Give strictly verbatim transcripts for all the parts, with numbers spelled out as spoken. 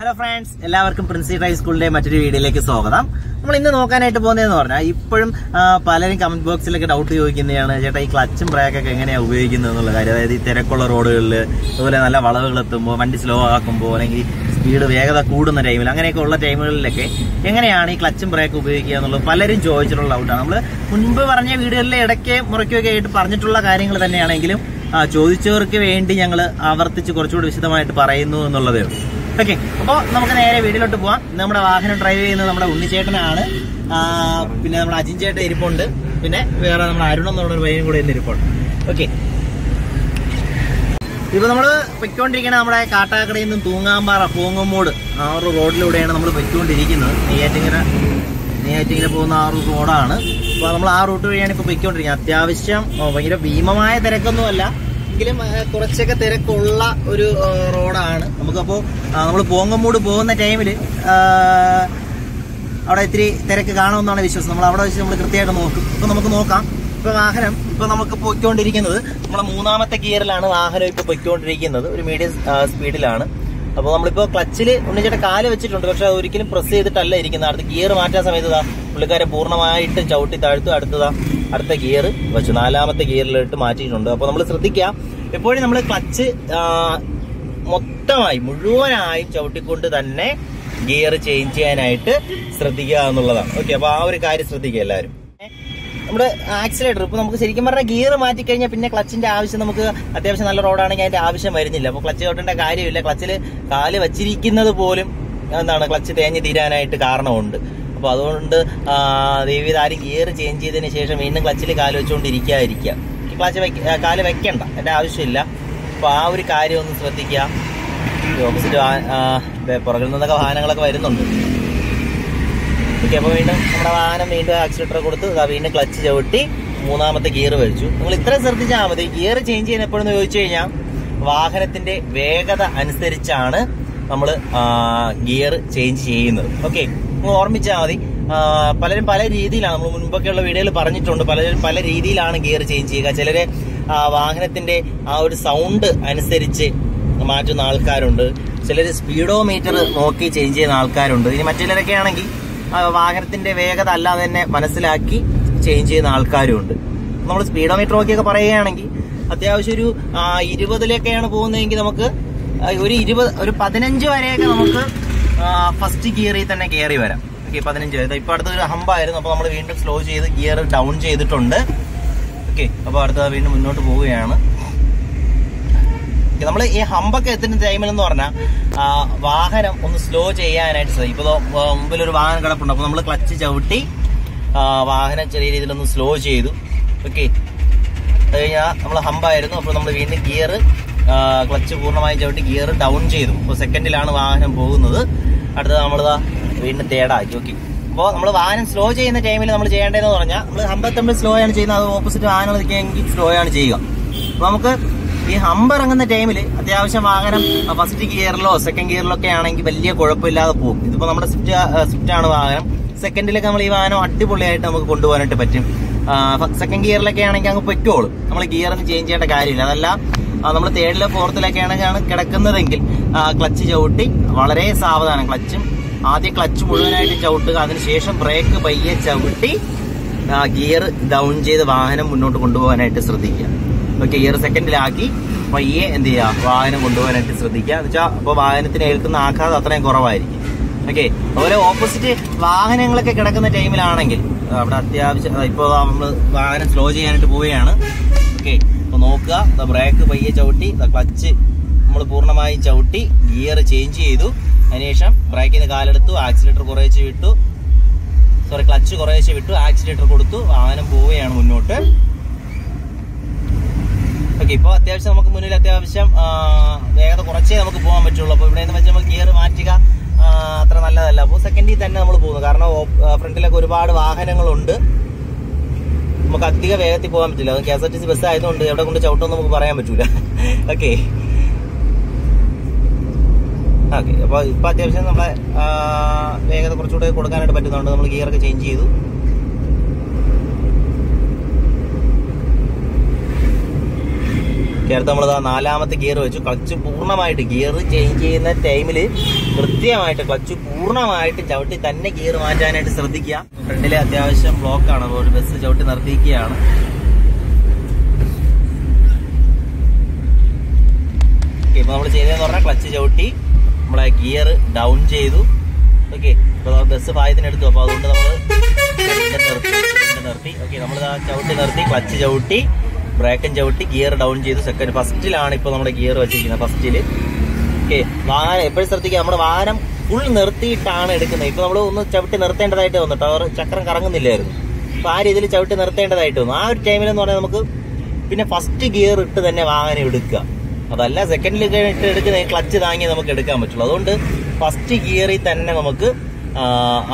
Hello friends, എല്ലാവർക്കും Princy Driving School ന്റെ മറ്റൊരു വീഡിയോയിലേക്ക് സ്വാഗതം. നമ്മൾ ഇന്ന് നോക്കാനായിട്ട് പോകുന്നതെന്ന് പറഞ്ഞാൽ ഇപ്പോഴും പലരും കമന്റ് ബോക്സിലൊക്കെ ഡൗട്ട് ചോദിക്കുന്നതാണ് ചേട്ടാ ഈ ക്ലച്ചും ബ്രേക്ക് ഒക്കെ എങ്ങനെയാ ഉപയോഗിക്കുന്നത് എന്നുള്ള കാര്യം. അതായത് ഈ തിരക്കുള്ള റോഡുകളിൽ അതുപോലെ നല്ല വളവുകൾ എത്തുമ്പോൾ വണ്ടി സ്ലോ ആക്കുമ്പോൾ അല്ലെങ്കിൽ സ്പീഡ് വേഗത കൂടുന്ന ടൈമിൽ അങ്ങനെയൊക്കെ ഉള്ള ടൈമുകളിലൊക്കെ എങ്ങനെയാണ് ഈ ക്ലച്ചും ബ്രേക്ക് ഉപയോഗിക്കുക എന്നുള്ളത് പലരും ചോദിച്ചിട്ടുള്ള ഡൗട്ടാണ്. നമ്മൾ മുൻപ് പറഞ്ഞ വീഡിയോകളിലെ ഇടയ്ക്ക് മുറയ്ക്കൊക്കെ ആയിട്ട് പറഞ്ഞിട്ടുള്ള കാര്യങ്ങൾ തന്നെയാണെങ്കിലും ചോദിച്ചവർക്ക് വേണ്ടി ഞങ്ങൾ ആവർത്തിച്ച് കുറച്ചുകൂടി വിശദമായിട്ട് പറയുന്നു എന്നുള്ളതേ ഉള്ളൂ. ഓക്കെ, അപ്പോൾ നമുക്ക് നേരെ വീട്ടിലോട്ട് പോവാം. നമ്മുടെ വാഹനം ഡ്രൈവ് ചെയ്യുന്നത് നമ്മുടെ ഉണ്ണിച്ചേട്ടനാണ്, പിന്നെ നമ്മുടെ അജിൻ ചേട്ടൻ ഇരിപ്പുണ്ട്, പിന്നെ വേറെ നമ്മുടെ അരുൺ എന്നുള്ള ഒരു പയ്യനും കൂടെ ഇന്ന് ഇരിപ്പുണ്ട്. ഓക്കെ, ഇപ്പൊ നമ്മള് പൊയ്ക്കൊണ്ടിരിക്കണ നമ്മുടെ കാട്ടാക്കടയിൽ നിന്നും തൂങ്ങാമ്പാറ പൂങ്ങമ്മൂട് ആ ഒരു റോഡിലൂടെയാണ് നമ്മൾ പൊയ്ക്കൊണ്ടിരിക്കുന്നത്. നെയ്യാറ്റിങ്ങനെ നെയ്യാറ്റിങ്ങനെ പോകുന്ന ആ ഒരു റോഡാണ്. അപ്പോൾ നമ്മൾ ആ റൂട്ട് വഴിയാണ് ഇപ്പൊ പൊയ്ക്കൊണ്ടിരിക്കുന്നത്. അത്യാവശ്യം ഭയങ്കര ഭീമമായ തിരക്കൊന്നുമല്ല, എങ്കിലും കുറച്ചൊക്കെ തിരക്കുള്ള ഒരു റോഡാണ്. നമുക്കപ്പോൾ നമ്മൾ പൂങ്ങമ്മൂട് പോകുന്ന ടൈമിൽ അവിടെ ഇത്തിരി തിരക്ക് കാണുമെന്നാണ് വിശ്വാസം. നമ്മൾ അവിടെ വെച്ച് നമ്മൾ കൃത്യമായിട്ട് നോക്കും. ഇപ്പം നമുക്ക് നോക്കാം. ഇപ്പം വാഹനം ഇപ്പം നമുക്ക് പൊയ്ക്കൊണ്ടിരിക്കുന്നത് നമ്മളെ മൂന്നാമത്തെ ഗിയറിലാണ് വാഹനം ഇപ്പോൾ പൊയ്ക്കൊണ്ടിരിക്കുന്നത്. ഒരു മീഡിയം സ്പീഡിലാണ്. അപ്പോൾ നമ്മളിപ്പോൾ ക്ലച്ചിൽ ഉണ്ണിച്ചേട്ടൻ കാല് വെച്ചിട്ടുണ്ട്, പക്ഷെ അത് ഒരിക്കലും പ്രസ് ചെയ്തിട്ടല്ല ഇരിക്കുന്നത്. അടുത്ത ഗിയർ മാറ്റാൻ സമയത്ത് പുള്ളിക്കാരെ പൂർണ്ണമായിട്ട് ചവിട്ടി താഴ്ത്തു. അടുത്തതാ അടുത്ത ഗിയർ വെച്ചു നാലാമത്തെ ഗിയറിലിട്ട് മാറ്റിയിട്ടുണ്ട്. അപ്പോൾ നമ്മൾ ശ്രദ്ധിക്കുക, എപ്പോഴും നമ്മൾ ക്ലച്ച് മൊത്തമായി മുഴുവനായും ചവിട്ടിക്കൊണ്ട് തന്നെ ഗിയർ ചേഞ്ച് ചെയ്യാനായിട്ട് ശ്രദ്ധിക്കുക എന്നുള്ളതാണ്. ഓക്കെ, അപ്പോൾ ആ ഒരു കാര്യം ശ്രദ്ധിക്കുക എല്ലാവരും. നമ്മുടെ ആക്സിലേറ്റർ ഇപ്പോൾ നമുക്ക് ശരിക്കും പറഞ്ഞാൽ ഗിയർ മാറ്റി കഴിഞ്ഞാൽ പിന്നെ ക്ലച്ചിന്റെ ആവശ്യം നമുക്ക് അത്യാവശ്യം നല്ല റോഡാണെങ്കിൽ അതിന്റെ ആവശ്യം വരുന്നില്ല. അപ്പോൾ ക്ലച്ച് ചവിട്ടേണ്ട കാര്യമില്ല. ക്ലച്ചിൽ കാല് വച്ചിരിക്കുന്നത് പോലും എന്താണ് ക്ലച്ച് തേഞ്ഞ് തീരാനായിട്ട് കാരണമുണ്ട്. അപ്പോൾ അതുകൊണ്ട് ദൈവതാരും ഗിയർ ചേഞ്ച് ചെയ്തതിന് ശേഷം വീണ്ടും ക്ലച്ചിൽ കാല് വെച്ചുകൊണ്ടിരിക്കാതിരിക്കുക. ക്ലച്ച് വെക്ക കാല് വെക്കണ്ട എൻ്റെ ആവശ്യമില്ല. അപ്പോൾ ആ ഒരു കാര്യം ഒന്ന് ശ്രദ്ധിക്കുക. ഓപ്പോസിറ്റ് പുറകിൽ നിന്നൊക്കെ വാഹനങ്ങളൊക്കെ വരുന്നുണ്ട്. ഓക്കെ, അപ്പോൾ വീണ്ടും നമ്മുടെ വാഹനം വീണ്ടും ആക്സിലേറ്റർ കൊടുത്ത് വീണ്ടും ക്ലച്ച് ചവിട്ടി മൂന്നാമത്തെ ഗിയർ വലിച്ചു. നിങ്ങൾ ഇത്രയും ശ്രദ്ധിച്ചാൽ മതി. ഗിയർ ചേഞ്ച് ചെയ്യാൻ എപ്പോഴെന്ന് ചോദിച്ചു കഴിഞ്ഞാൽ വാഹനത്തിന്റെ വേഗത അനുസരിച്ചാണ് നമ്മൾ ഗിയർ ചേഞ്ച് ചെയ്യുന്നത്. ഓക്കെ, നിങ്ങൾ ഓർമ്മിച്ചാൽ മതി. പലരും പല രീതിയിലാണ്, നമ്മൾ മുൻപൊക്കെയുള്ള വീഡിയോയിൽ പറഞ്ഞിട്ടുണ്ട്, പലരും പല രീതിയിലാണ് ഗിയർ ചേഞ്ച് ചെയ്യുക. ചിലർ വാഹനത്തിന്റെ ആ ഒരു സൗണ്ട് അനുസരിച്ച് മാറ്റുന്ന ആൾക്കാരുണ്ട്. ചിലർ സ്പീഡോ മീറ്റർ നോക്കി ചേഞ്ച് ചെയ്യുന്ന ആൾക്കാരുണ്ട്. ഇനി മറ്റു ചിലരൊക്കെ ആണെങ്കിൽ വാഹനത്തിന്റെ വേഗത അല്ലാതെ തന്നെ മനസ്സിലാക്കി ചേഞ്ച് ചെയ്യുന്ന ആൾക്കാരും ഉണ്ട്. നമ്മൾ സ്പീഡോമീറ്റർ നോക്കിയൊക്കെ പറയുകയാണെങ്കിൽ അത്യാവശ്യം ഒരു ഇരുപതിലേക്കെയാണ് പോകുന്നതെങ്കിൽ നമുക്ക് ഒരു ഇരുപത് ഒരു പതിനഞ്ച് വരെയൊക്കെ നമുക്ക് ഫസ്റ്റ് ഗിയറിൽ തന്നെ കയറി വരാം. ഓക്കെ, പതിനഞ്ച് വരെ. ഇപ്പം അടുത്തൊരു ഹമ്പായിരുന്നു, അപ്പോൾ നമ്മൾ വീണ്ടും സ്ലോ ചെയ്ത് ഗിയർ ഡൗൺ ചെയ്തിട്ടുണ്ട്. ഓക്കെ, അപ്പോൾ അടുത്തത് വീണ്ടും മുന്നോട്ട് പോവുകയാണ്. നമ്മൾ ഈ ഹമ്പൊക്കെ എത്തുന്ന ടൈമിലെന്ന് പറഞ്ഞാൽ വാഹനം ഒന്ന് സ്ലോ ചെയ്യാനായിട്ട് ശ്രമിക്കും. ഇപ്പോൾ മുമ്പിലൊരു വാഹനം കിടപ്പുണ്ട്, അപ്പോൾ നമ്മൾ ക്ലച്ച് ചവിട്ടി വാഹനം ചെറിയ രീതിയിലൊന്ന് സ്ലോ ചെയ്തു. ഓക്കെ, അത് കഴിഞ്ഞാൽ നമ്മൾ ഹമ്പായിരുന്നു, അപ്പോൾ നമ്മൾ വീണ്ടും ഗിയർ ക്ലച്ച് പൂർണ്ണമായും ചവിട്ടി ഗിയർ ഡൗൺ ചെയ്തു. അപ്പോൾ സെക്കൻഡിലാണ് വാഹനം പോകുന്നത്. അടുത്തത് നമ്മളിതാ വീണ്ടും തേർഡാക്കി. ഓക്കെ, അപ്പോൾ നമ്മൾ വാഹനം സ്ലോ ചെയ്യുന്ന ടൈമിൽ നമ്മൾ ചെയ്യേണ്ടതെന്ന് പറഞ്ഞാൽ നമ്മൾ ഹമ്പെത്തുമ്പോൾ സ്ലോ ആണ് ചെയ്യുന്നത്, അത് ഓപ്പോസിറ്റ് വാഹനം നിൽക്കുകയെങ്കിൽ സ്ലോ ആണ് ചെയ്യുക. അപ്പോൾ നമുക്ക് ഈ ഹമ്പ് ഇറങ്ങുന്ന ടൈമിൽ അത്യാവശ്യം വാഹനം ഫസ്റ്റ് ഗിയറിലോ സെക്കൻഡ് ഗിയറിലോ ഒക്കെ ആണെങ്കിൽ വലിയ കുഴപ്പമില്ലാതെ പോകും. ഇതിപ്പോൾ നമ്മുടെ സ്വിഫ്റ്റ് സ്വിഫ്റ്റാണ് വാഹനം. സെക്കൻഡിലൊക്കെ നമ്മൾ ഈ വാഹനം അടിപൊളിയായിട്ട് നമുക്ക് കൊണ്ടുപോകാനായിട്ട് പറ്റും. സെക്കൻഡ് ഗിയറിലൊക്കെ ആണെങ്കിൽ അങ്ങ് പറ്റുള്ളൂ, നമ്മൾ ഗിയറിന് ചേഞ്ച് ചെയ്യേണ്ട കാര്യമില്ല. അതല്ല നമ്മൾ തേർഡിലോ ഫോർത്തിലൊക്കെ ആണെങ്കിൽ കിടക്കുന്നതെങ്കിൽ ക്ലച്ച് ചവിട്ടി വളരെ സാവധാനം ക്ലച്ചും ആദ്യം ക്ലച്ച് മുഴുവനായിട്ട് ചവിട്ടുക, അതിനുശേഷം ബ്രേക്ക് പയ്യെ ചവിട്ടി ഗിയർ ഡൗൺ ചെയ്ത് വാഹനം മുന്നോട്ട് കൊണ്ടുപോകാനായിട്ട് ശ്രദ്ധിക്കുക. ഓക്കെ, ഗിയർ സെക്കൻഡിലാക്കി പയ്യെ എന്ത് ചെയ്യുക, വാഹനം കൊണ്ടുപോകാനായിട്ട് ശ്രദ്ധിക്കുക. എന്ന് വെച്ചാൽ അപ്പോൾ വാഹനത്തിന് ഏൽക്കുന്ന ആഘാതം അത്രയും കുറവായിരിക്കും. ഓക്കെ, അതുപോലെ ഓപ്പോസിറ്റ് വാഹനങ്ങളൊക്കെ കിടക്കുന്ന ടൈമിലാണെങ്കിൽ അവിടെ അത്യാവശ്യം ഇപ്പോൾ നമ്മൾ വാഹനം സ്ലോ ചെയ്യാനായിട്ട് പോവുകയാണ്. ഓക്കെ, അപ്പോൾ നോക്കുക, ബ്രേക്ക് പയ്യെ ചവിട്ടി ക്ലച്ച് നമ്മൾ പൂർണ്ണമായി ചവിട്ടി ഗിയർ ചേഞ്ച് ചെയ്തു. അതിനുശേഷം ബ്രേക്കിന് കാലെടുത്തു, ആക്സിലേറ്റർ കുറേശ്ശെ വിട്ടു, സോറി ക്ലച്ച് കുറേശ്ശെ വിട്ടു, ആക്സിലേറ്റർ കൊടുത്തു, വാഹനം പോവുകയാണ് മുന്നോട്ട്. ഓക്കെ, ഇപ്പോൾ അത്യാവശ്യം നമുക്ക് മുന്നിൽ അത്യാവശ്യം വേഗത കുറച്ചേ നമുക്ക് പോകാൻ പറ്റുള്ളൂ. അപ്പോൾ ഇവിടെ നിന്ന് വെച്ചാൽ നമ്മൾ ഗിയർ മാറ്റുക അത്ര നല്ലതല്ല. അപ്പോൾ സെക്കൻഡിൽ തന്നെ നമ്മൾ പോകുന്നു, കാരണം ഫ്രണ്ടിലൊക്കെ ഒരുപാട് വാഹനങ്ങളുണ്ട്, നമുക്ക് അധിക വേഗത്തിൽ പോകാൻ പറ്റില്ല. അത് K S R T C bus ആയതുകൊണ്ട് എവിടെ കൊണ്ട് ചവിട്ടമെന്ന് നമുക്ക് പറയാൻ പറ്റൂല. ഓക്കെ ഓക്കെ അപ്പോൾ ഇപ്പോൾ അത്യാവശ്യം നമ്മളെ വേഗത കുറച്ചുകൂടെ കൊടുക്കാനായിട്ട് പറ്റുന്നുണ്ട്. നമ്മൾ ഗിയറൊക്കെ ചേഞ്ച് ചെയ്തു. ചേർത്ത് നമ്മൾ നാലാമത്തെ ഗിയർ വെച്ചു. ക്ലച്ച് പൂർണ്ണമായിട്ട് ഗിയർ ചേഞ്ച് ചെയ്യുന്ന ടൈമിൽ കൃത്യമായിട്ട് ക്ലച്ച് പൂർണ്ണമായിട്ട് ചവിട്ടി തന്നെ ഗിയർ മാറ്റാനായിട്ട് ശ്രദ്ധിക്കുക. ഫ്രണ്ടിൽ അത്യാവശ്യം ബ്ലോക്കാണ്, ഒരു ബസ് ചവിട്ടി നിർത്തിയിരിക്കുകയാണ്. ഇപ്പോൾ നമ്മൾ ചെയ്തതെന്ന് പറഞ്ഞാൽ ക്ലച്ച് ചവിട്ടി നമ്മളെ ഗിയർ ഡൗൺ ചെയ്തു. ഓക്കെ, ഇപ്പോൾ ബസ് പായത്തിനെടുത്തു, അപ്പോൾ അതുകൊണ്ട് നമ്മൾ നിർത്തി. ഓക്കെ, നമ്മൾ ചവിട്ടി നിർത്തി, ക്ലച്ച് ചവിട്ടി, ബ്രേക്കും ചവിട്ടി, ഗിയർ ഡൗൺ ചെയ്തു. സെക്കൻഡ് ഫസ്റ്റിലാണ് ഇപ്പോൾ നമ്മുടെ ഗിയർ വെച്ചിരിക്കുന്നത്, ഫസ്റ്റിൽ. ഓക്കെ, വാഹനം എപ്പോഴും ശ്രദ്ധിക്കുക, നമ്മുടെ വാഹനം ഫുൾ നിർത്തിയിട്ടാണ് എടുക്കുന്നത്. ഇപ്പോൾ നമ്മൾ ഒന്ന് ചവിട്ടി നിർത്തേണ്ടതായിട്ട് വന്നു, ടവർ ചക്രം കറങ്ങുന്നില്ലായിരുന്നു, അപ്പോൾ ആ രീതിയിൽ ചവിട്ടി നിർത്തേണ്ടതായിട്ട് വന്നു. ആ ഒരു ടൈമിലെന്ന് പറഞ്ഞാൽ നമുക്ക് പിന്നെ ഫസ്റ്റ് ഗിയർ ഇട്ട് തന്നെ വാഹനം എടുക്കുക, അതല്ല സെക്കൻഡിൽ ഇട്ട് എടുക്കുന്ന ക്ലച്ച് താങ്ങി നമുക്ക് എടുക്കാൻ പറ്റുള്ളൂ. അതുകൊണ്ട് ഫസ്റ്റ് ഗിയറിൽ തന്നെ നമുക്ക്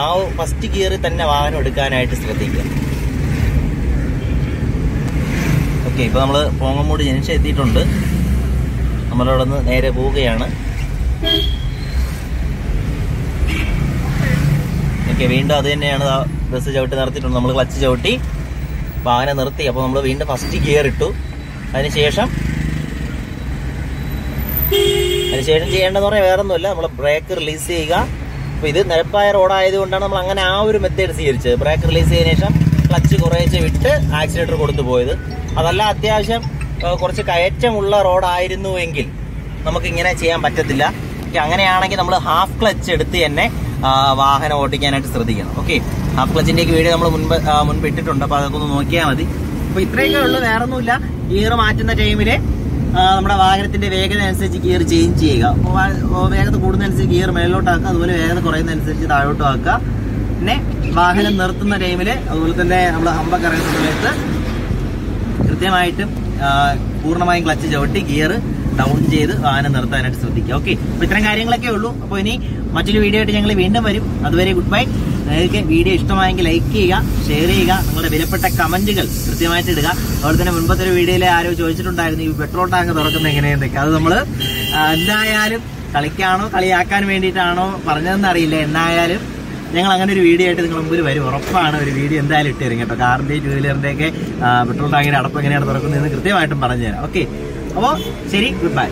ആ ഫസ്റ്റ് ഗിയറിൽ തന്നെ വാഹനം എടുക്കാനായിട്ട് ശ്രദ്ധിക്കാം. ഓക്കെ, ഇപ്പോൾ നമ്മൾ പോങ്ങമൂട് ജനിച്ച് എത്തിയിട്ടുണ്ട്. നമ്മളവിടെ നിന്ന് നേരെ പോവുകയാണ്. ഓക്കെ, വീണ്ടും അത് തന്നെയാണ്, ബസ് ചവിട്ടി നിർത്തിയിട്ടുണ്ട്, നമ്മൾ ക്ലച്ച് ചവിട്ടി വാഹനം നിർത്തി. അപ്പോൾ നമ്മൾ വീണ്ടും ഫസ്റ്റ് ഗിയർ ഇട്ടു. അതിനുശേഷം അതിനുശേഷം ചെയ്യേണ്ടതെന്ന് പറഞ്ഞാൽ വേറൊന്നുമില്ല, നമ്മൾ ബ്രേക്ക് റിലീസ് ചെയ്യുക. അപ്പോൾ ഇത് നിരപ്പായ റോഡായത് കൊണ്ടാണ് നമ്മൾ അങ്ങനെ ആ ഒരു മെത്തേഡ് സ്വീകരിച്ചത്. ബ്രേക്ക് റിലീസ് ചെയ്തതിനു ശേഷം ക്ലച്ച് കുറേശ്ശെ വിട്ട് ആക്സിലേറ്റർ കൊടുത്തു പോയത്. അതല്ല അത്യാവശ്യം കുറച്ച് കയറ്റമുള്ള റോഡായിരുന്നു എങ്കിൽ നമുക്കിങ്ങനെ ചെയ്യാൻ പറ്റത്തില്ല. ഓക്കെ, അങ്ങനെയാണെങ്കിൽ നമ്മൾ ഹാഫ് ക്ലച്ച് എടുത്ത് തന്നെ വാഹനം ഓടിക്കാനായിട്ട് ശ്രദ്ധിക്കണം. ഓക്കെ, ഹാഫ് ക്ലച്ചിൻ്റെയൊക്കെ വീഡിയോ നമ്മൾ മുൻപ് മുൻപ് ഇട്ടിട്ടുണ്ട്, അപ്പോൾ അതൊക്കെ ഒന്ന് നോക്കിയാൽ മതി. അപ്പോൾ ഇത്രയൊക്കെ ഉള്ളു, വേറൊന്നുമില്ല. ഗിയർ മാറ്റുന്ന ടൈമിൽ നമ്മുടെ വാഹനത്തിന്റെ വേഗത അനുസരിച്ച് ഗിയർ ചേഞ്ച് ചെയ്യുക. വേഗത കൂടുന്നതനുസരിച്ച് ഗിയർ മേലോട്ടാക്കുക, അതുപോലെ വേഗത കുറയുന്നതനുസരിച്ച് താഴോട്ടും ആക്കുക. പിന്നെ വാഹനം നിർത്തുന്ന ടൈമിൽ അതുപോലെ തന്നെ നമ്മൾ ഹമ്പൊക്കെ ഇറങ്ങുന്ന സമയത്ത് കൃത്യമായിട്ടും പൂർണ്ണമായും ക്ലച്ച് ചവിട്ടി ഗിയർ ഡൗൺ ചെയ്ത് വാഹനം നിർത്താനായിട്ട് ശ്രദ്ധിക്കുക. ഓക്കെ, അപ്പോൾ ഇത്തരം കാര്യങ്ങളൊക്കെ ഉള്ളൂ. അപ്പോൾ ഇനി മറ്റൊരു വീഡിയോ ആയിട്ട് ഞങ്ങൾ വീണ്ടും വരും. അതുവരെ ഗുഡ് ബൈ. നിങ്ങൾക്ക് വീഡിയോ ഇഷ്ടമായെങ്കിൽ ലൈക്ക് ചെയ്യുക, ഷെയർ ചെയ്യുക, നിങ്ങളുടെ വിലപ്പെട്ട കമൻറ്റുകൾ കൃത്യമായിട്ട് ഇടുക. അതുപോലെ തന്നെ മുൻപത്തെ ഒരു വീഡിയോയിൽ ആരോ ചോദിച്ചിട്ടുണ്ടായിരുന്നു ഈ പെട്രോൾ ടാങ്ക് തുറക്കുന്നത് എങ്ങനെയെന്നൊക്കെ. അത് നമ്മൾ എന്തായാലും കളിക്കാനോ കളിയാക്കാൻ വേണ്ടിയിട്ടാണോ പറഞ്ഞതെന്ന് അറിയില്ല, എന്നായാലും ഞങ്ങൾ അങ്ങനെ ഒരു വീഡിയോ ആയിട്ട് നിങ്ങൾ മുമ്പിൽ വരും. ഉറപ്പാണ് ഒരു വീഡിയോ എന്തായാലും ഇട്ട് തരും കേട്ടോ. കാറിൻ്റെയും ടു വീലറിൻ്റെയൊക്കെ പെട്രോൾ ടാങ്കിൻ്റെ അടപ്പ് എങ്ങനെയാണ് തുറക്കുന്നതെന്ന് കൃത്യമായിട്ടും പറഞ്ഞു തരാം. ഓക്കെ, അപ്പോൾ ശരി, ഗുഡ് ബൈ.